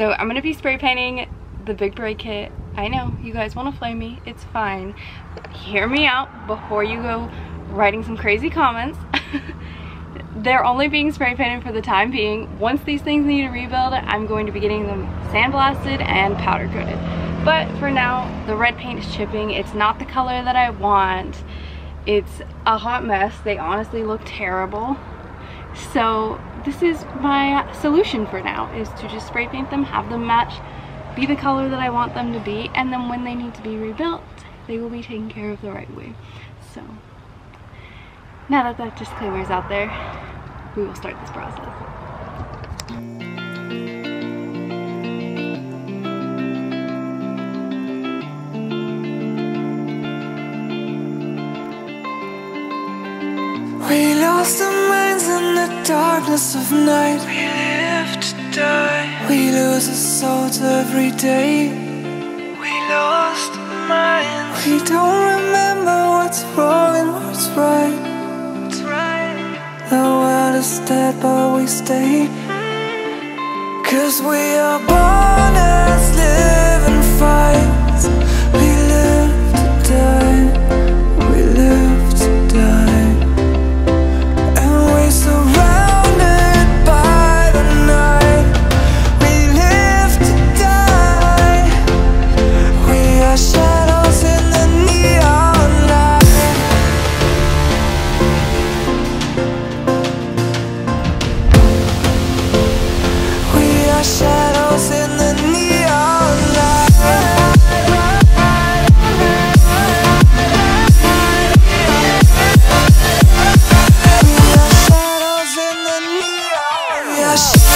So I'm gonna be spray painting the Big Beret kit. I know you guys want to flame me, it's fine. Hear me out before you go writing some crazy comments. They're only being spray painted for the time being. Once these things need a rebuild, I'm going to be getting them sandblasted and powder coated. But for now, the red paint is chipping. It's not the color that I want. It's a hot mess. They honestly look terrible. So this is my solution for now, is to just spray paint them, have them match, be the color that I want them to be, and then when they need to be rebuilt, they will be taken care of the right way. So now that that disclaimer is out there, we will start this process. We lost our minds in the darkness of night. We live to die. We lose our souls every day. We lost our minds. We don't remember what's wrong and what's right. The world is dead, but we stay. Cause we are born as living fires. We live to die. We live to die. And we're surrounded by the night. We live to die. We are shadows in the neon light. Shadows in the neon light. We are shadows in the neon. We are shadows.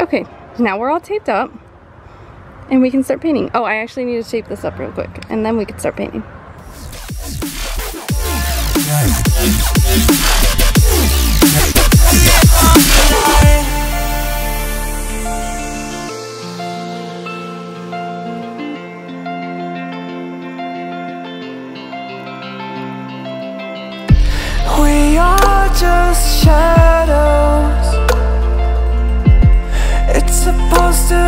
Okay, now we're all taped up and we can start painting. Oh, I actually need to tape this up real quick and then we can start painting. We are just shadows. It's supposed to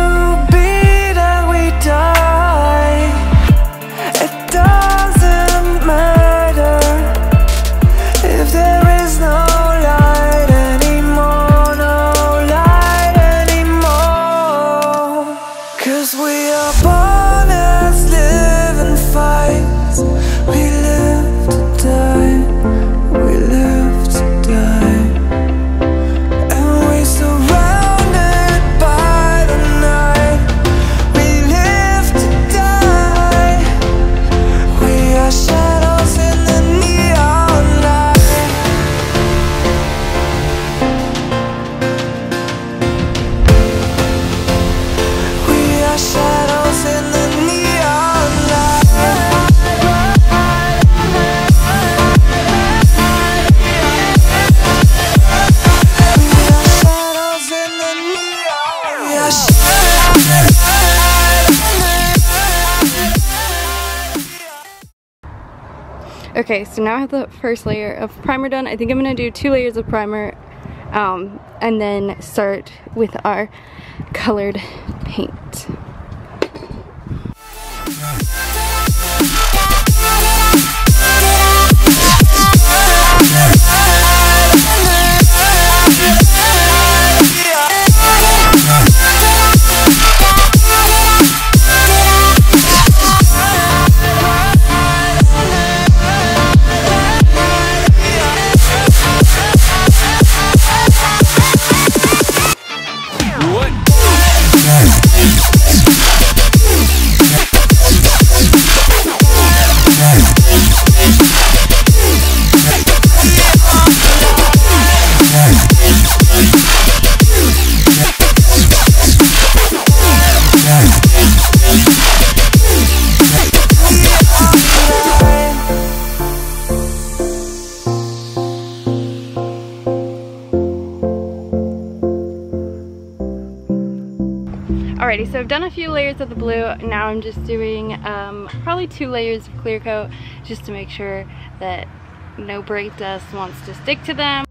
be that we die. It doesn't matter if there is no light anymore, no light anymore. Cause we are born as living fires. We live to die. We live to die. Okay, so now I have the first layer of primer done. I think I'm gonna do 2 layers of primer and then start with our colored paint. Alrighty, so I've done a few layers of the blue. Now I'm just doing probably 2 layers of clear coat just to make sure that no brake dust wants to stick to them.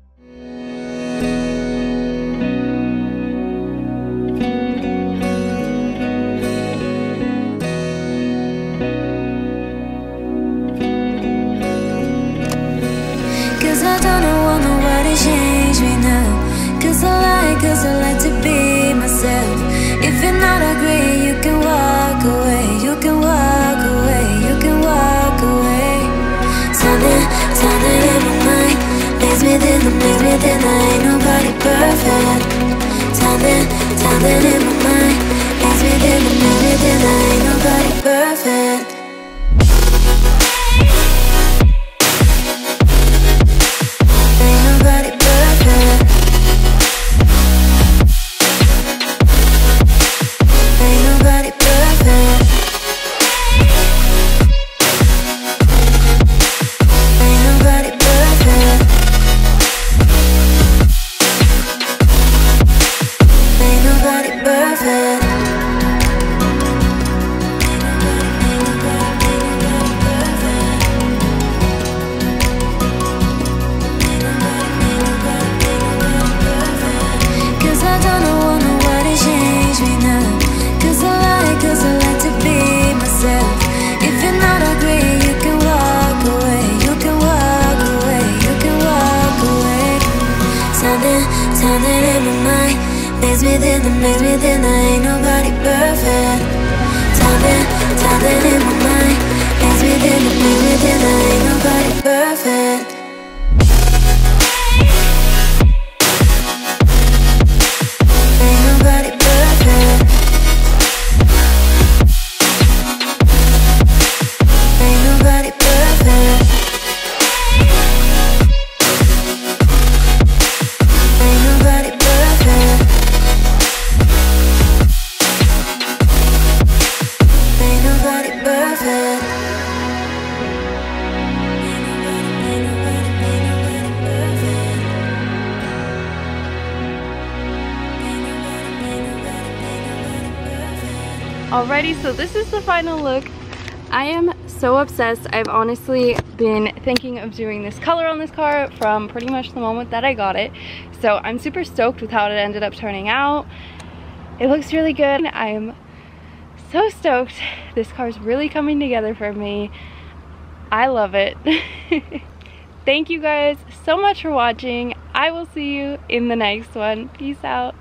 Alrighty, so this is the final look. I am so obsessed. I've honestly been thinking of doing this color on this car from pretty much the moment that I got it. So I'm super stoked with how it ended up turning out. It looks really good. I am so stoked. This car's really coming together for me. I love it. Thank you guys so much for watching. I will see you in the next one. Peace out.